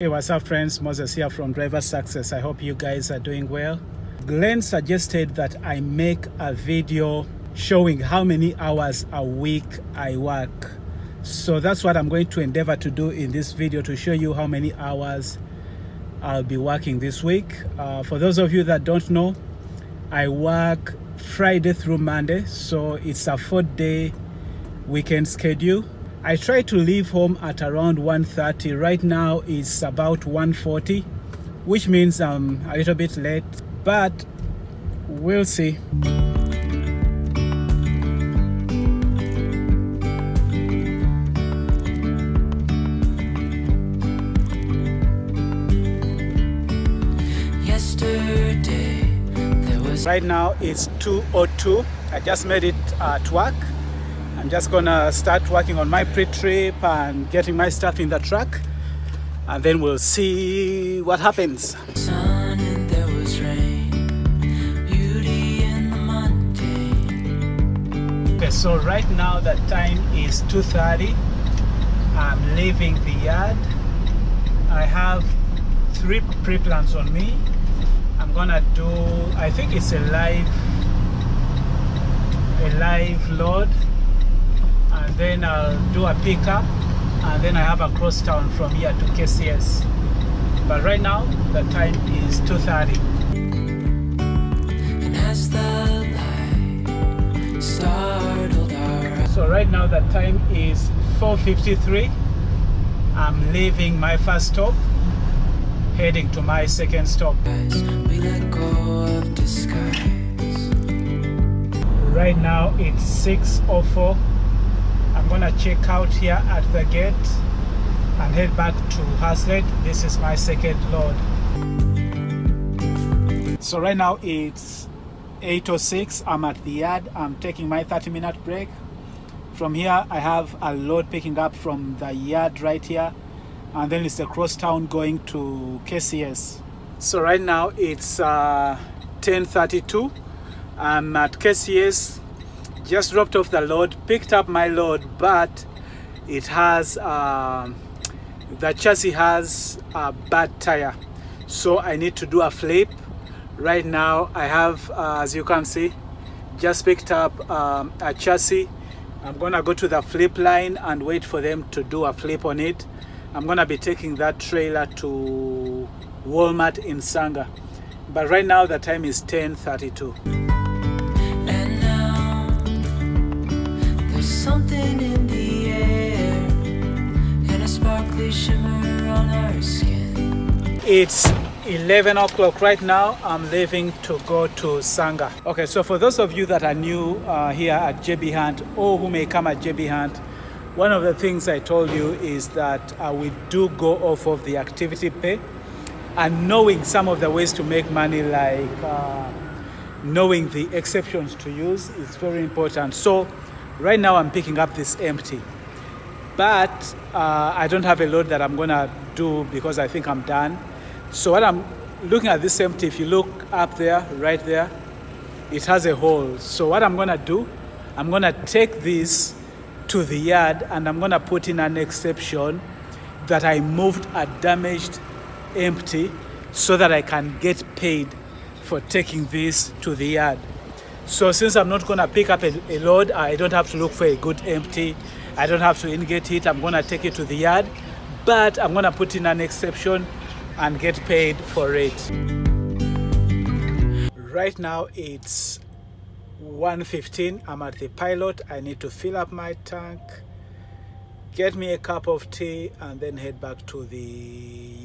Hey, what's up friends? Moses here from Driver Success. I hope you guys are doing well. Glenn suggested that I make a video showing how many hours a week I work. So that's what I'm going to endeavor to do in this video, to show you how many hours I'll be working this week. For those of you that don't know, I work Friday through Monday, so it's a 4-day weekend schedule. I try to leave home at around 1:30. Right now it's about 1:40, which means I'm a little bit late, but we'll see. Right now it's 2:02. I just made it at work. I'm just gonna start working on my pre-trip and getting my stuff in the truck, and then we'll see what happens. Sun and there was rain, beauty in the mundane. Okay, so right now the time is 2:30. I'm leaving the yard. I have 3 pre-plans on me. I'm gonna do, I think it's a live load. And then I'll do a pickup, and then I have a cross town from here to KCS. But right now the time is 2:30. And as the light startled our... So right now the time is 4:53. I'm leaving my first stop, heading to my second stop. We let go of disguise. Right now it's 6:04. I'm gonna check out here at the gate and head back to Haslet. This is my second load. So right now it's 8:06. I'm at the yard. I'm taking my 30-minute break. From here I have a load picking up from the yard right here, and then it's the cross town going to KCS. So right now it's 10:32. I'm at KCS. Just dropped off the load, picked up my load, but it has the chassis has a bad tire, so I need to do a flip. Right now I have, as you can see, just picked up a chassis. I'm gonna go to the flip line and wait for them to do a flip on it. I'm gonna be taking that trailer to Walmart in Sangha, but right now the time is 10:32. Something in the air and a sparkly shimmer on our skin. It's 11 o'clock right now. I'm leaving to go to Sangha. Okay, so for those of you that are new here at JB Hunt, or who may come at JB Hunt, one of the things I told you is that we do go off of the activity pay, and knowing some of the ways to make money, like knowing the exceptions to use, is very important. So right now I'm picking up this empty, but I don't have a load that I'm gonna do because I think I'm done. So when I'm looking at this empty, if you look up there, right there, it has a hole. So what I'm gonna do, I'm gonna take this to the yard and I'm gonna put in an exception that I moved a damaged empty so that I can get paid for taking this to the yard. So since I'm not gonna pick up a load, I don't have to look for a good empty. I don't have to ingate it. I'm gonna take it to the yard, but I'm gonna put in an exception and get paid for it. Right now it's 1:15. I'm at the pilot. I need to fill up my tank, get me a cup of tea, and then head back to the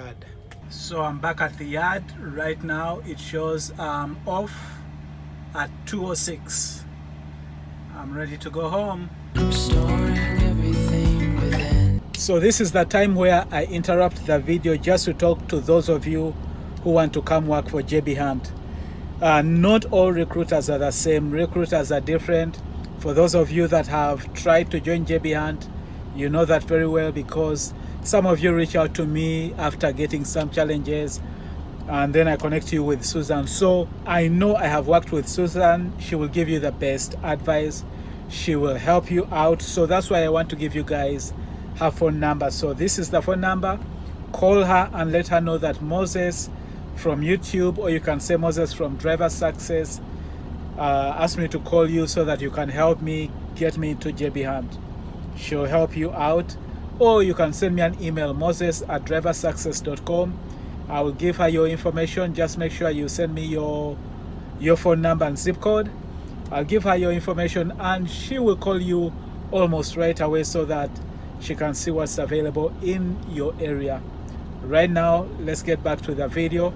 yard. So I'm back at the yard. Right now it shows I'm off at 2:06. I'm ready to go home. I'm storing everything within. So this is the time where I interrupt the video just to talk to those of you who want to come work for JB Hunt. Not all recruiters are the same. Recruiters are different. For those of you that have tried to join JB Hunt, you know that very well, because some of you reach out to me after getting some challenges, and then I connect you with Susan. So I know I have worked with Susan. She will give you the best advice. She will help you out. So that's why I want to give you guys her phone number. So this is the phone number call her and let her know that Moses from YouTube, or you can say Moses from Driver Success, asked me to call you so that you can help me get me into JB Hunt. She'll help you out. Or you can send me an email, moses@driversuccess.com. I will give her your information. Just make sure you send me your phone number and zip code. I'll give her your information and she will call you almost right away so that she can see what's available in your area. Right now, let's get back to the video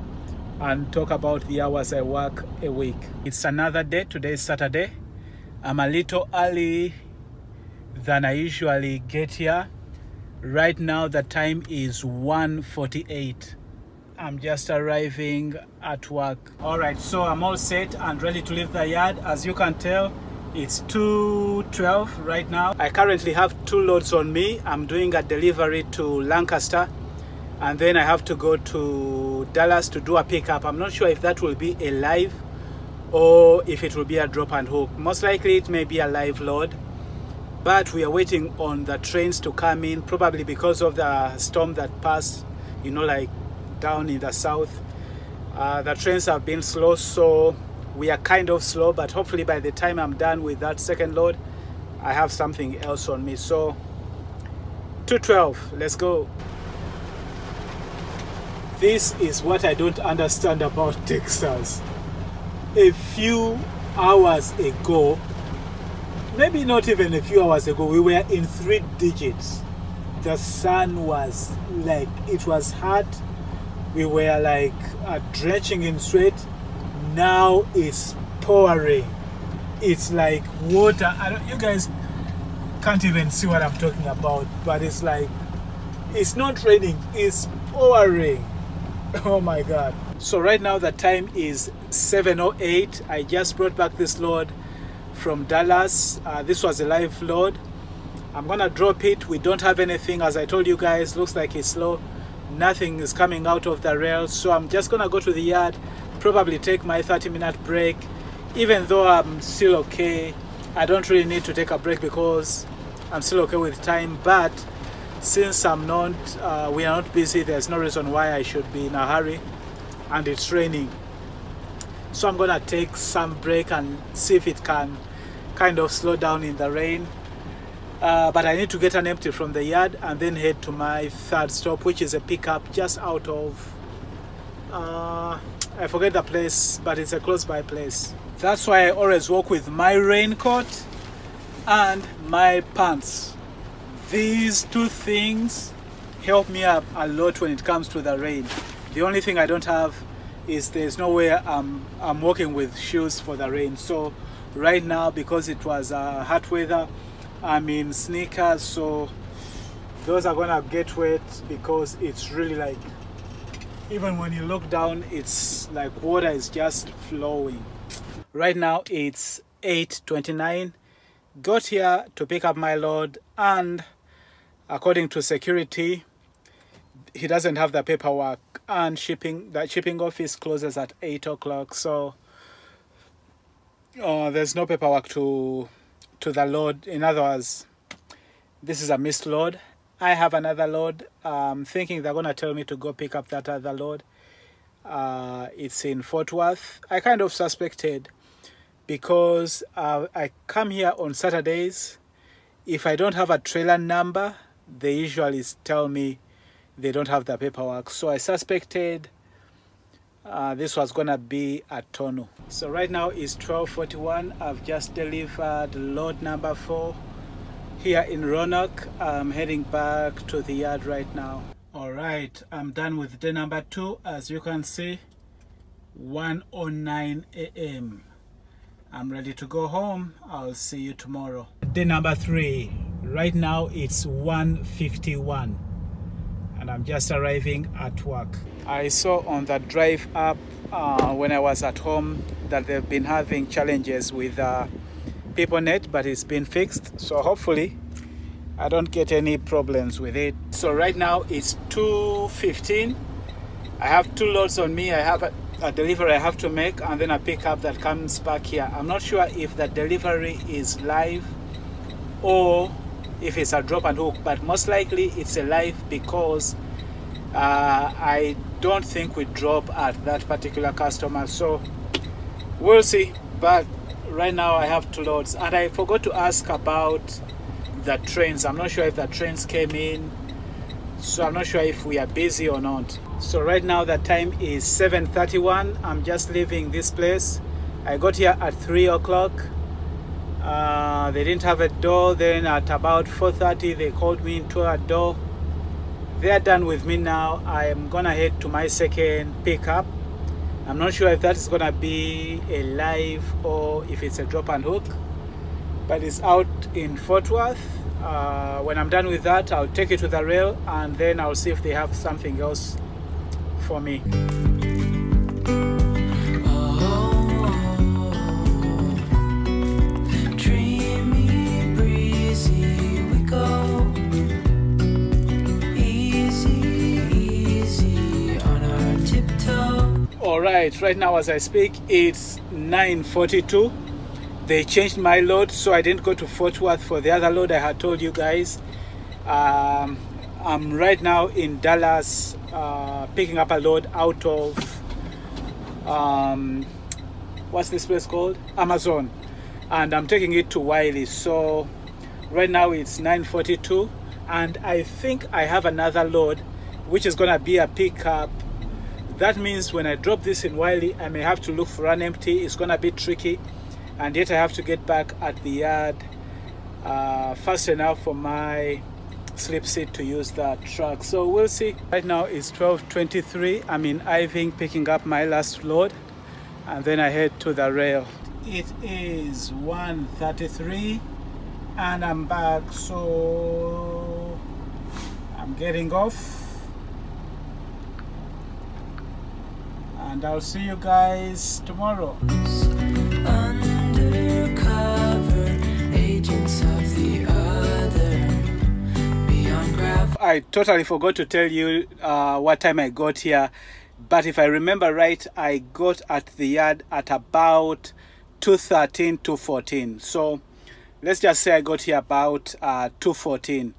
and talk about the hours I work a week. It's another day. Today is Saturday. I'm a little early than I usually get here. Right now the time is 1:48. I'm just arriving at work. All right, so I'm all set and ready to leave the yard. As you can tell, it's 2:12 right now. I currently have 2 loads on me. I'm doing a delivery to Lancaster, and then I have to go to Dallas to do a pickup. I'm not sure if that will be a live or if it will be a drop and hook. Most likely it may be a live load, but we are waiting on the trains to come in, probably because of the storm that passed, you know, like down in the south. The trains have been slow, so we are kind of slow, but hopefully by the time I'm done with that second load, I have something else on me. So 2:12, let's go. This is what I don't understand about Texas. A few hours ago, maybe not even a few hours ago, we were in 3 digits. The sun was like, it was hot. We were like drenching in sweat. Now it's pouring. It's like water. You guys can't even see what I'm talking about, but it's like, it's not raining, it's pouring. Oh my God. So right now the time is 7:08. I just brought back this load from Dallas. This was a live load. I'm gonna drop it. We don't have anything, as I told you guys. Looks like it's slow. Nothing is coming out of the rails, so I'm just gonna go to the yard, probably take my 30-minute break. Even though I'm still okay, I don't really need to take a break because I'm still okay with time, but since I'm not we are not busy, there's no reason why I should be in a hurry, and it's raining. So I'm gonna take some break and see if it can kind of slow down in the rain. But I need to get an empty from the yard and then head to my 3rd stop, which is a pickup just out of I forget the place, but it's a close by place. That's why I always walk with my raincoat and my pants. These 2 things help me up a lot when it comes to the rain. The only thing I don't have is there's nowhere I'm walking with shoes for the rain. So right now, because it was hot weather, I'm in sneakers, so those are gonna get wet because it's really like, even when you look down, it's like water is just flowing. Right now it's 8:29. Got here to pick up my load, and according to security, he doesn't have the paperwork, and the shipping office closes at 8 o'clock. So there's no paperwork to the load. In other words, this is a missed load. I have another load. I'm thinking they're gonna tell me to go pick up that other load. It's in Fort Worth. I kind of suspected, because I come here on Saturdays. If I don't have a trailer number, they usually tell me they don't have the paperwork. So I suspected this was gonna be a Tono. So right now it's 12:41. I've just delivered load number 4 here in Roanoke. I'm heading back to the yard right now. All right, I'm done with day number 2. As you can see, 1:09 a.m. I'm ready to go home. I'll see you tomorrow. Day number 3. Right now it's 1:51. And I'm just arriving at work. I saw on the drive up when I was at home that they've been having challenges with PeopleNet, but it's been fixed. So hopefully I don't get any problems with it. So right now it's 2:15. I have 2 loads on me. I have a delivery I have to make, and then a pickup that comes back here. I'm not sure if the delivery is live or if it's a drop and hook, but most likely it's a live, because I don't think we drop at that particular customer, so we'll see. But right now I have 2 loads, and I forgot to ask about the trains. I'm not sure if the trains came in, so I'm not sure if we are busy or not. So right now the time is 7:31. I'm just leaving this place. I got here at 3 o'clock. They didn't have a door. Then at about 4:30 they called me into a door. They are done with me now. I am gonna head to my second pickup. I'm not sure if that is gonna be a live or if it's a drop and hook, but it's out in Fort Worth. When I'm done with that, I'll take it to the rail, and then I'll see if they have something else for me. Alright, right now as I speak, it's 9:42. They changed my load, so I didn't go to Fort Worth for the other load I had told you guys. I'm right now in Dallas picking up a load out of, what's this place called? Amazon. And I'm taking it to Wylie. So right now it's 9:42, and I think I have another load, which is gonna be a pickup. That means when I drop this in Wylie, I may have to look for an empty. It's gonna be tricky. And yet I have to get back at the yard fast enough for my slip seat to use that truck. So we'll see. Right now it's 12:23. I'm in Iving picking up my last load, and then I head to the rail. It is 1:33 and I'm back, so I'm getting off. And I'll see you guys tomorrow. I totally forgot to tell you what time I got here, but if I remember right, I got at the yard at about 2:13, 2:14. So let's just say I got here about 2:14,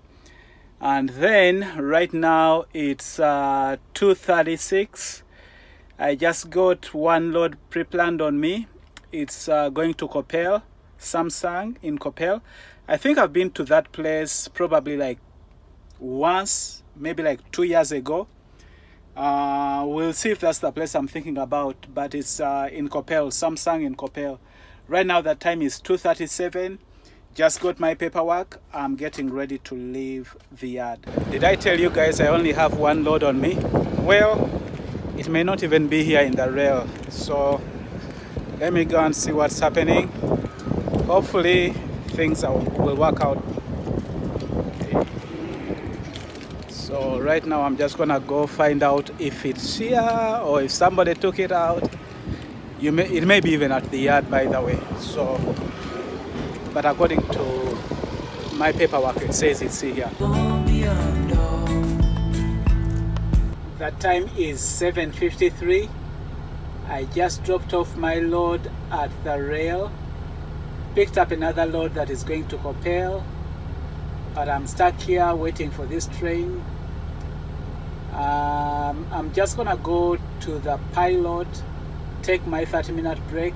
and then right now it's 2:36. I just got 1 load pre-planned on me. It's going to Coppell, Samsung in Coppell. I think I've been to that place probably like once, maybe like 2 years ago. We'll see if that's the place I'm thinking about, but it's in Coppell, Samsung in Coppell. Right now the time is 2:37. Just got my paperwork. I'm getting ready to leave the yard. Did I tell you guys I only have 1 load on me? Well, it may not even be here in the rail, so let me go and see what's happening. Hopefully things will work out. Okay. So right now I'm just gonna go find out if it's here or if somebody took it out. It may be even at the yard, by the way. So, but according to my paperwork, it says it's here. The time is 7:53. I just dropped off my load at the rail, picked up another load that is going to Coppell, but I'm stuck here waiting for this train. I'm just gonna go to the pilot, take my 30-minute break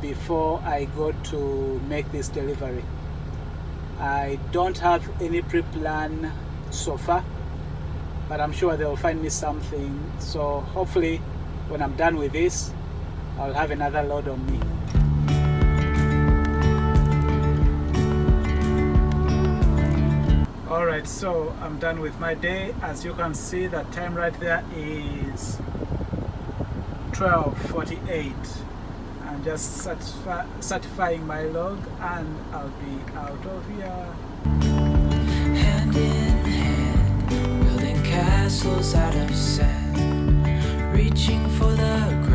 before I go to make this delivery. I don't have any pre-plan so far, but I'm sure they'll find me something. So hopefully when I'm done with this, I'll have another load on me. All right, so I'm done with my day. As you can see, the time right there is 12:48. I'm just certifying my log, and I'll be out of here. Hand in hand, building castles out of sand, reaching for the ground.